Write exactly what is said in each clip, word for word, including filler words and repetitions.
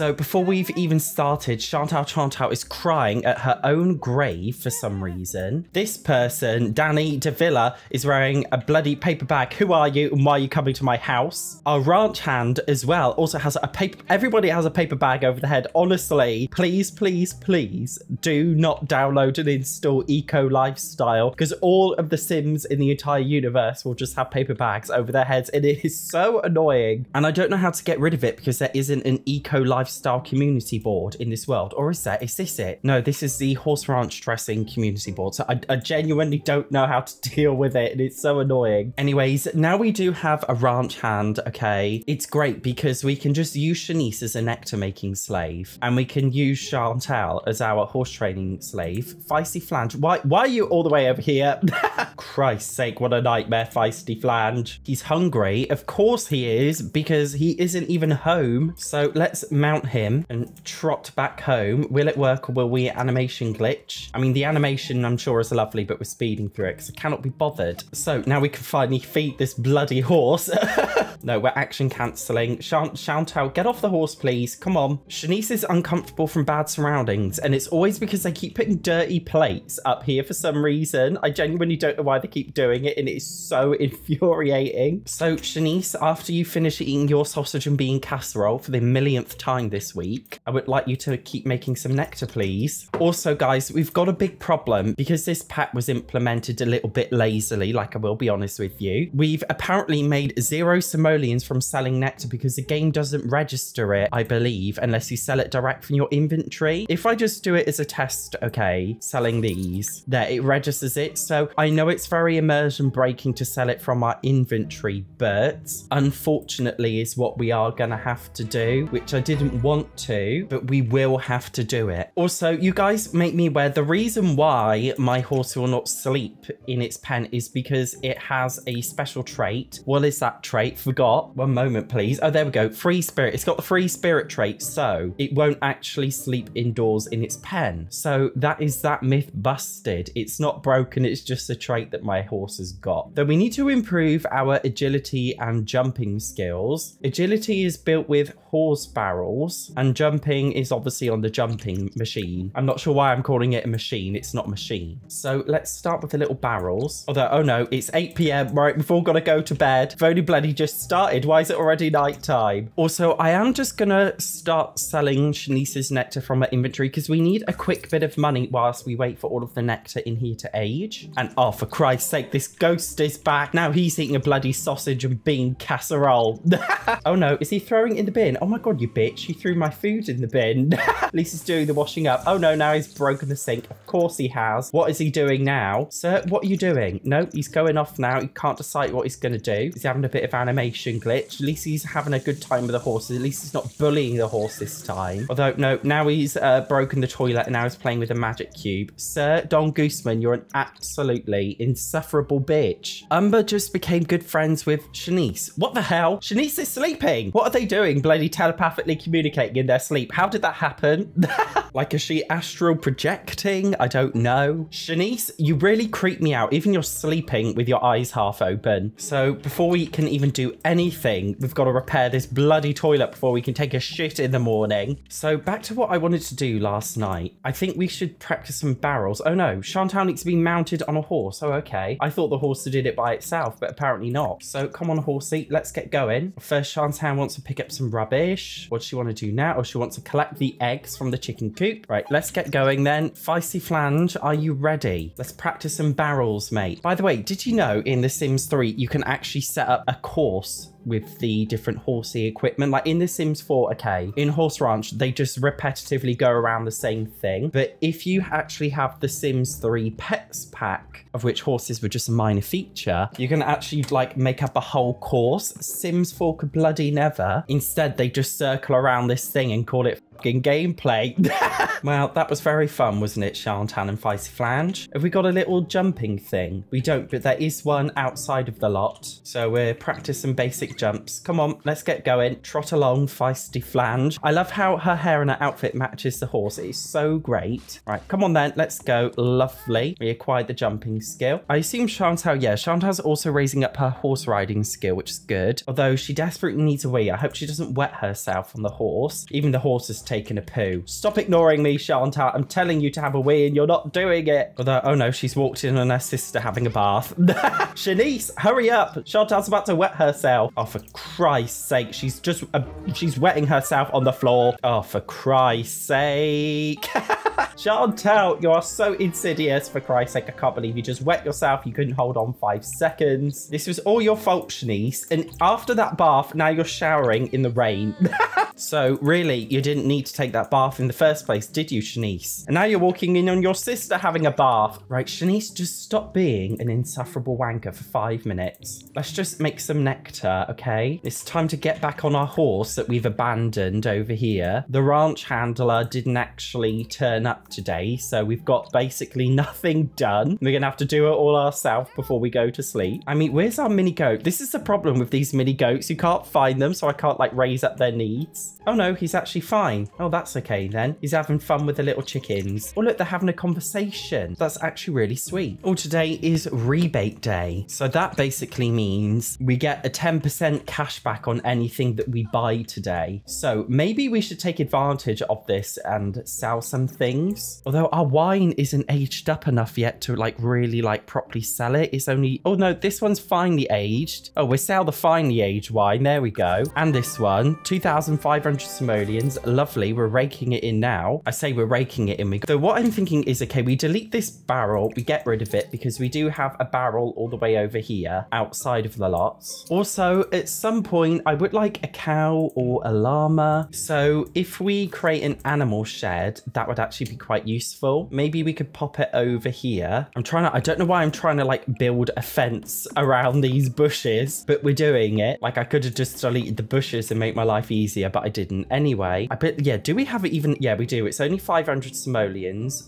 So before we've even started, Chantal Chantal is crying at her own grave for some reason. This person, Danny Davila, is wearing a bloody paper bag. Who are you and why are you coming to my house? Our ranch hand as well also has a paper. Everybody has a paper bag over the head. Honestly, please, please, please do not download and install Eco Lifestyle, because all of the Sims in the entire universe will just have paper bags over their heads. And it is so annoying. And I don't know how to get rid of it because there isn't an Eco Lifestyle community board in this world. Or is there? Is this it? No, this is the Horse Ranch dressing community board. So I, I genuinely don't know how to deal with it. And it's so annoying. Anyways, now we do have a ranch hand, okay? It's great because we can just use Shanice as a nectar making slave. And we can use Chantal as our horse training slave. Feisty Flange. Why, why are you all the way over here? Christ's sake, what a nightmare, Feisty Flange. He's hungry. Of course he is, because he isn't even home. So let's mount him and trot back home. Will it work or will we animation glitch? I mean, the animation I'm sure is lovely, but we're speeding through it because I cannot be bothered. So now we can finally feed this bloody horse. No, we're action cancelling. Chantal, get off the horse, please. Come on. Shanice is uncomfortable from bad surroundings, and it's always because they keep putting dirty plates up here for some reason. I genuinely don't know why they keep doing it, and it is so infuriating. So Shanice, after you finish eating your sausage and bean casserole for the millionth time this week, I would like you to keep making some nectar, please. Also, guys, we've got a big problem because this pack was implemented a little bit lazily, like I will be honest with you. We've apparently made zero simoleons from selling nectar because the game doesn't register it, I believe, unless you sell it direct from your inventory. If I just do it as a test, okay, selling these, there, it registers it. So I know it's very immersion breaking to sell it from our inventory, but unfortunately is what we are gonna have to do, which I didn't want to, but we will have to do it. Also, you guys make me aware, the reason why my horse will not sleep in its pen is because it has a special trait. What is that trait? Forgot. One moment, please. Oh, there we go. Free spirit. It's got the free spirit trait, so it won't actually sleep indoors in its pen. So that is that myth busted. It's not broken. It's just a trait that my horse has got. Though we need to improve our agility and jumping skills. Agility is built with horse barrels, and jumping is obviously on the jumping machine. I'm not sure why I'm calling it a machine. It's not machine. So let's start with the little barrels. Although, oh no, it's eight p m Right, we've all got to go to bed. We've only bloody just started. Why is it already nighttime? Also, I am just gonna start selling Shanice's nectar from her inventory because we need a quick bit of money whilst we wait for all of the nectar in here to age. And oh, for Christ's sake, this ghost is back. Now he's eating a bloody sausage and bean casserole. Oh no, is he throwing it in the bin? Oh my God, you bitch. He threw my food in the bin. At least he's doing the washing up. Oh no, now he's broken the sink. Of course he has. What is he doing now? Sir, what are you doing? No, he's going off now. He can't decide what he's going to do. He's having a bit of animation glitch. At least he's having a good time with the horses. At least he's not bullying the horse this time. Although, no, now he's uh, broken the toilet and now he's playing with a magic cube. Sir, Don Guzman, you're an absolutely insufferable bitch. Umber just became good friends with Shanice. What the hell? Shanice is sleeping. What are they doing? Bloody telepathically communicating in their sleep. How did that happen? Like, is she astral projecting? I don't know. Shanice, you really creep me out. Even you're sleeping with your eyes half open. So before we can even do anything, we've got to repair this bloody toilet before we can take a shit in the morning. So back to what I wanted to do last night. I think we should practice some barrels. Oh no, Chantal needs to be mounted on a horse. Oh, okay. I thought the horse did it by itself, but apparently not. So come on, horsey, let's get going. First, Chantal wants to pick up some rubbish. What does she want to do now? Or she wants to collect the eggs from the chicken coop. Right, let's get going then. Feisty Flange, are you ready? Let's practice some barrels, mate. By the way, did you know in The Sims three, you can actually set up a course with the different horsey equipment? Like in The Sims four, okay, in Horse Ranch, they just repetitively go around the same thing. But if you actually have The Sims three Pets Pack, of which horses were just a minor feature, you can actually like make up a whole course. Sims four could bloody never. Instead, they just circle around this thing and call it fucking gameplay. Well, that was very fun, wasn't it, Shantan and Vice Flange? Have we got a little jumping thing? We don't, but there is one outside of the lot. So we're practicing basic jumps. Come on, let's get going. Trot along, Feisty Flange. I love how her hair and her outfit matches the horse. It is so great. Right, come on then, let's go. Lovely. We acquired the jumping skill. I assume Shantan, yeah, Shantan's also raising up her horse riding skill, which is good. Although she desperately needs a wee. I hope she doesn't wet herself on the horse. Even the horse has taken a poo. Stop ignoring me, Shantan. I'm telling you to have a wee and you're not doing it. Although, oh no, she's walked in on her sister having a bath. Shanice, hurry up. Shantan's about to wet herself. Oh, for Christ's sake. She's just, uh, she's wetting herself on the floor. Oh, for Christ's sake. Shantan, you are so insidious. For Christ's sake, I can't believe you just wet yourself. You couldn't hold on five seconds. This was all your fault, Shanice. And after that bath, now you're showering in the rain. So really, you didn't need to take that bath in the first place, did you, Shanice? And now you're walking in on your sister having a bath. Right, Shanice, just stop being an insufferable wanker for five minutes. Let's just make some nectar, okay? It's time to get back on our horse that we've abandoned over here. The ranch handler didn't actually turn up today, so we've got basically nothing done. We're gonna have to do it all ourselves before we go to sleep. I mean, where's our mini goat? This is the problem with these mini goats. You can't find them, so I can't, like, raise up their needs. Oh no, he's actually fine. Oh, that's okay then. He's having fun with the little chickens. Oh look, they're having a conversation. That's actually really sweet. Oh, today is rebate day. So that basically means we get a ten percent cash back on anything that we buy today. So maybe we should take advantage of this and sell some things. Although our wine isn't aged up enough yet to like really like properly sell it. It's only, oh no, this one's finely aged. Oh, we'll sell the finely aged wine. There we go. And this one, two thousand five hundred simoleons. Lovely. We're raking it in now. I say we're raking it in. So what I'm thinking is, okay, we delete this barrel. We get rid of it because we do have a barrel all the way over here outside of the lots. Also, at some point, I would like a cow or a llama. So if we create an animal shed, that would actually be quite useful. Maybe we could pop it over here. I'm trying to, I don't know why I'm trying to like build a fence around these bushes, but we're doing it. Like I could have just deleted the bushes and make my life easier, but I didn't anyway. I bet, yeah, do we have it even? Yeah, we do. It's only five hundred simoleons.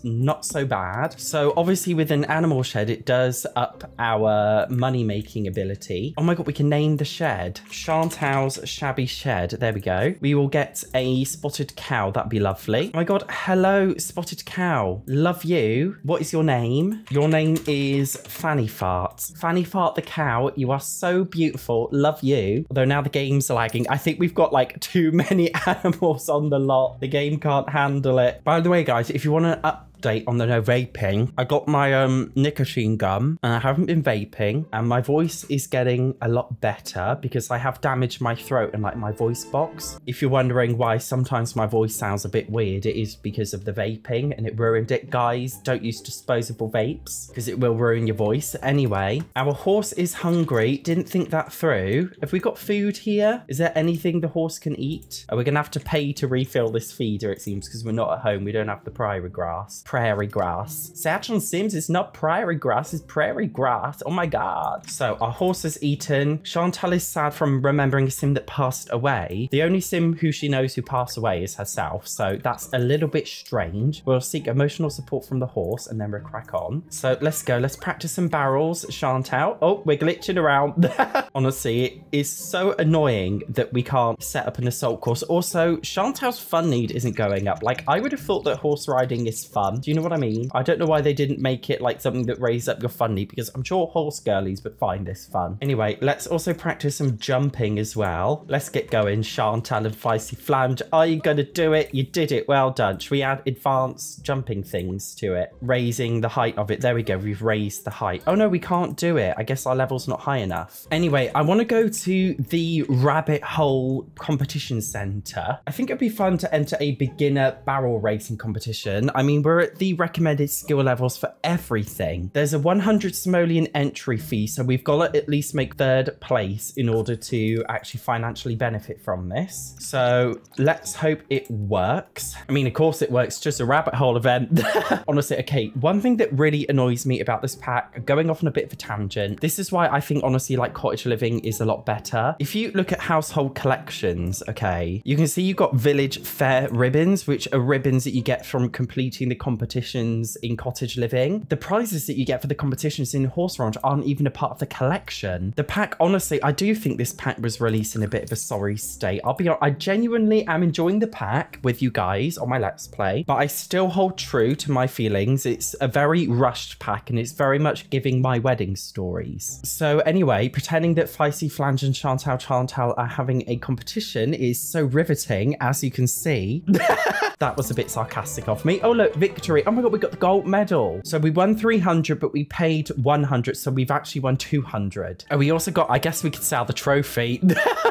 Not so bad. So obviously with an animal shed, it does up our money-making ability. Oh my God, we can name the shed. Chantal's Shabby Shed. There we go. We will get a spotted cow. That'd be lovely. Oh my God. Hello, spotted cow. Love you. What is your name? Your name is Fanny Fart. Fanny Fart the cow. You are so beautiful. Love you. Although now the game's lagging. I think we've got like too many animals on the lot. The game can't handle it. By the way, guys, if you want to up update on the no vaping. I got my um nicotine gum and I haven't been vaping and my voice is getting a lot better because I have damaged my throat and like my voice box. If you're wondering why sometimes my voice sounds a bit weird, it is because of the vaping and it ruined it. Guys, don't use disposable vapes because it will ruin your voice. Anyway, our horse is hungry. Didn't think that through. Have we got food here? Is there anything the horse can eat? Are we gonna have to pay to refill this feeder, it seems, because we're not at home. We don't have the prairie grass. Prairie grass. SatchOnSims is not prairie grass, it's prairie grass. Oh my God. So our horse is eaten. Chantal is sad from remembering a sim that passed away. The only sim who she knows who passed away is herself. So that's a little bit strange. We'll seek emotional support from the horse and then we'll crack on. So let's go. Let's practice some barrels, Chantal. Oh, we're glitching around. Honestly, it is so annoying that we can't set up an assault course. Also, Chantal's fun need isn't going up. Like I would have thought that horse riding is fun. Do you know what I mean? I don't know why they didn't make it like something that raised up your fun need because I'm sure horse girlies would find this fun. Anyway, let's also practice some jumping as well. Let's get going, Chantal and Feisty Flange. Are you going to do it? You did it. Well done. Should we add advanced jumping things to it? Raising the height of it. There we go. We've raised the height. Oh no, we can't do it. I guess our level's not high enough. Anyway, I want to go to the rabbit hole competition center. I think it'd be fun to enter a beginner barrel racing competition. I mean, we're at the recommended skill levels for everything. There's a one hundred simoleon entry fee, so we've got to at least make third place in order to actually financially benefit from this. So let's hope it works. I mean, of course it works, just a rabbit hole event. Honestly, okay, one thing that really annoys me about this pack, going off on a bit of a tangent, this is why I think honestly like Cottage Living is a lot better. If you look at household collections, okay, you can see you've got village fair ribbons, which are ribbons that you get from completing the competitions in Cottage Living. The prizes that you get for the competitions in Horse Ranch aren't even a part of the collection. The pack, honestly, I do think this pack was released in a bit of a sorry state. I'll be honest, I genuinely am enjoying the pack with you guys on my Let's Play, but I still hold true to my feelings. It's a very rushed pack and it's very much giving my Wedding Stories. So anyway, pretending that Feisty, Flange and Chantal Chantal are having a competition is so riveting, as you can see. That was a bit sarcastic of me. Oh, look, victory. Oh my God, we got the gold medal. So we won three hundred, but we paid one hundred. So we've actually won two hundred. And we also got, I guess we could sell the trophy.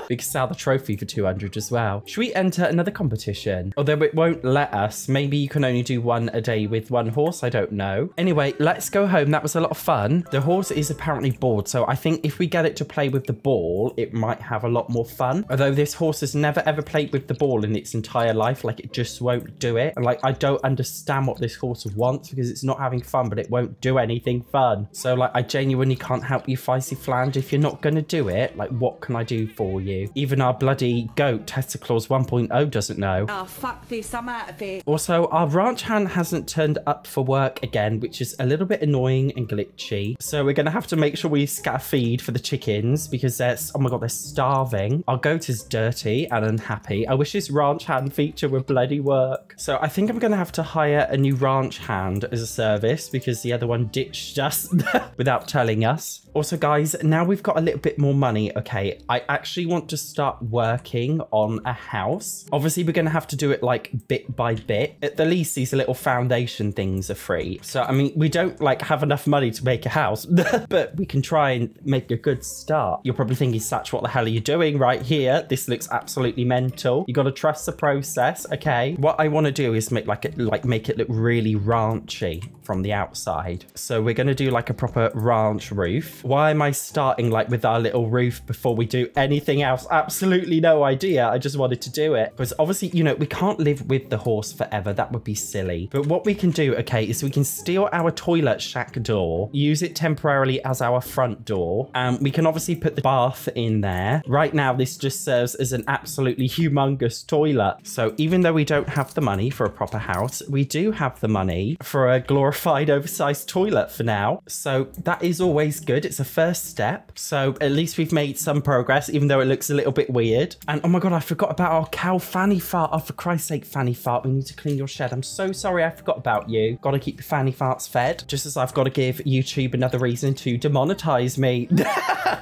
We could sell the trophy for two hundred as well. Should we enter another competition? Although it won't let us. Maybe you can only do one a day with one horse. I don't know. Anyway, let's go home. That was a lot of fun. The horse is apparently bored. So I think if we get it to play with the ball, it might have a lot more fun. Although this horse has never, ever played with the ball in its entire life. Like, it just won't do it. Like, I don't understand what this horse wants because it's not having fun, but it won't do anything fun. So, like, I genuinely can't help you, Feisty Flange. If you're not going to do it, like, what can I do for you? Even our bloody goat, Testicles one point oh, doesn't know. Oh, fuck this. I'm out of here. Also, our ranch hand hasn't turned up for work again, which is a little bit annoying and glitchy. So, we're going to have to make sure we scatter feed for the chickens because they're, oh my God, they're starving. Our goat is dirty and unhappy. I wish this ranch hand feature would bloody work. So I think I'm going to have to hire a new ranch hand as a service because the other one ditched us without telling us. Also, guys, now we've got a little bit more money. Okay, I actually want to start working on a house. Obviously, we're going to have to do it like bit by bit. At the least, these little foundation things are free. So, I mean, we don't like have enough money to make a house, but we can try and make a good start. You're probably thinking, Satch, what the hell are you doing right here? This looks absolutely mental. You got to trust the process. Okay, what I want to do is make like it like make it look really ranchy from the outside. So we're going to do like a proper ranch roof. Why am I starting like with our little roof before we do anything else? Absolutely no idea. I just wanted to do it because obviously, you know, we can't live with the horse forever. That would be silly. But what we can do, okay, is we can steal our toilet shack door, use it temporarily as our front door, and we can obviously put the bath in there. Right now, this just serves as an absolutely humongous toilet. So even though we don't have the money for a proper house, we do have the money for a glorified oversized toilet for now. So that is always good. It's a first step. So at least we've made some progress, even though it looks a little bit weird. And oh my God, I forgot about our cow Fanny Fart. Oh, for Christ's sake, Fanny Fart, we need to clean your shed. I'm so sorry I forgot about you. Gotta keep the Fanny Farts fed, just as I've got to give YouTube another reason to demonetize me.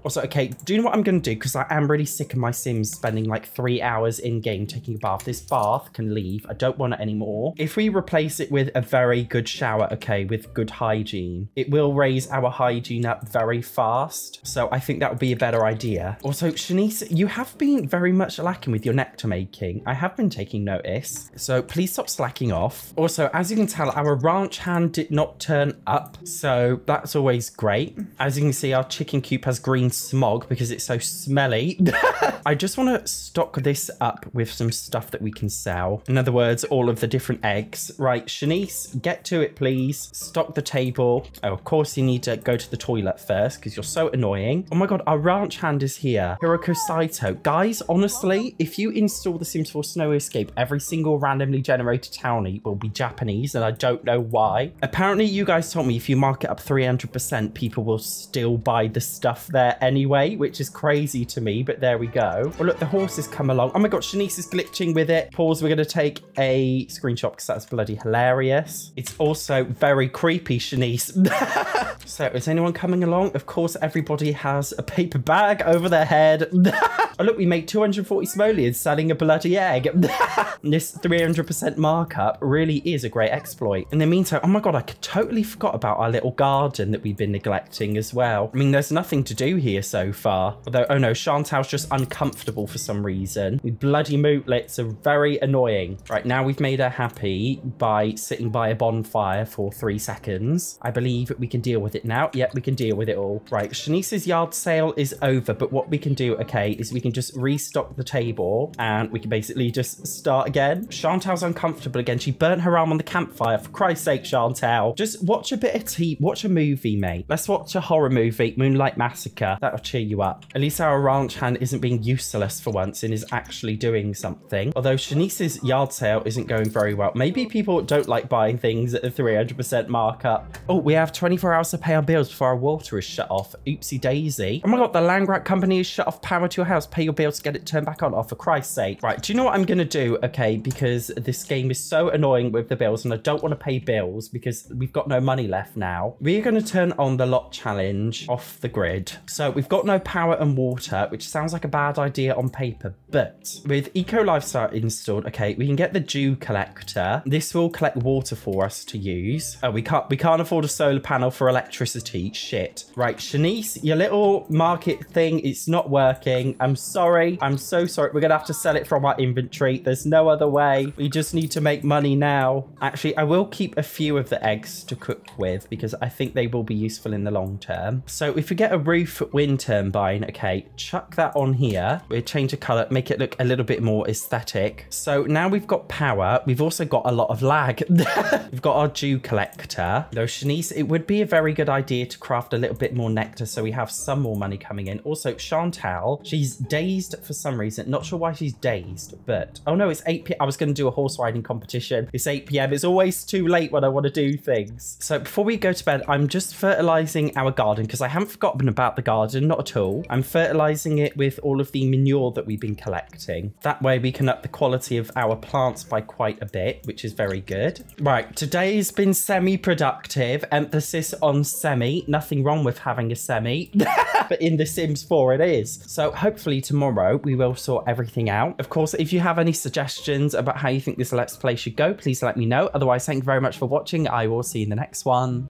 Also, okay, do you know what I'm going to do? Because I am really sick of my Sims spending like three hours in game taking a bath. This bath can leave. I don't want it anymore. If we replace it with a very good shower, okay, with good hygiene, it will raise our hygiene up very fast. So I think that would be a better idea. Also, Shanice, you have been very much lacking with your nectar making. I have been taking notice. So please stop slacking off. Also, as you can tell, our ranch hand did not turn up. So that's always great. As you can see, our chicken coop has green smog because it's so smelly. I just want to stock this up with some stuff that we can sell. In other words, all of the different eggs. Right, Shanice, get to it, please. Stock the table. Oh, of course, you need to go to the toilet first because you're so annoying. Oh my God, our ranch hand is here. Hiroko Saito. Guys, honestly, if you install The Sims four Snow Escape, every single randomly generated townie will be Japanese, and I don't know why. Apparently, you guys told me if you mark it up three hundred percent, people will still buy the stuff there anyway, which is crazy to me, but there we go. Well, look, the horse has come along. Oh my God, Shanice is glitching with it. Pause, we're going to take a screenshot because that's bloody hilarious. It's also very creepy, Shanice. So is anyone coming along? Of course, everybody has a paper bag over their head. Oh, look, we made two hundred forty simoleons selling a bloody egg. This three hundred percent markup really is a great exploit. In the meantime, oh my God, I totally forgot about our little garden that we've been neglecting as well. I mean, there's nothing to do here so far. Although, oh no, Chantal's just uncomfortable for some reason. Bloody mootlets are very annoying. Right, now we've made her happy by sitting by a bonfire for three seconds. I believe we can deal with it now. Yep, we can deal with it all. Right, Shanice's yard sale is over, but what we can do, okay, is we can just restock the table and we can basically just start again. Chantal's uncomfortable again. She burnt her arm on the campfire. For Christ's sake, Chantal. Just watch a bit of tea. Watch a movie, mate. Let's watch a horror movie, Moonlight Massacre. That'll cheer you up. At least our ranch hand isn't being useless for once and is actually doing something. Although Shanice's yard sale isn't going very well. Maybe people don't like buying things at the three hundred percent markup. Oh, we have twenty-four hours to pay our bills before our water is shut off. Oopsie daisy. Oh my God, the land grant company is shut off power to your house. Pay your bills to get it turned back on. Oh, for Christ's sake. Right, do you know what I'm gonna do? Okay, because this game is so annoying with the bills and I don't want to pay bills because we've got no money left now. We're gonna turn on the lot challenge off the grid. So we've got no power and water, which sounds like a bad idea on paper, but with Eco Lifestyle installed, okay, we can get the dew collector. This will collect water for us to use. Oh, we can't we can't afford a solar panel for electricity. Shit. Right, Shanice, your little market thing, it's not working. I'm sorry. I'm so sorry. We're gonna have to sell it from our inventory. There's no other way. We just need to make money now. Actually, I will keep a few of the eggs to cook with because I think they will be useful in the long term. So if we get a roof wind turbine, okay, chuck that on here. We'll change the color, make it look a little bit more aesthetic. So now we've got power. We've also got a lot of lag. We've got our dew collector. Though Shanice, it would be a very good idea to craft a little bit more nectar so we have some more money coming in. Also, Chantal, she's dazed for some reason. Not sure why she's dazed, but oh no, it's eight p m I was going to do a horse riding competition. It's eight p m It's always too late when I want to do things. So before we go to bed, I'm just fertilizing our garden because I haven't forgotten about the garden, not at all. I'm fertilizing it with all of the manure that we've been collecting. That way we can up the quality of our plants by quite a bit, which is very good. Right, today's been semi-productive, emphasis on semi. Nothing wrong with having a semi, but in The Sims four it is. So hopefully tomorrow we will sort everything out. Of course, if you have any suggestions about how you think this Let's Play should go, please let me know. Otherwise, thank you very much for watching. I will see you in the next one.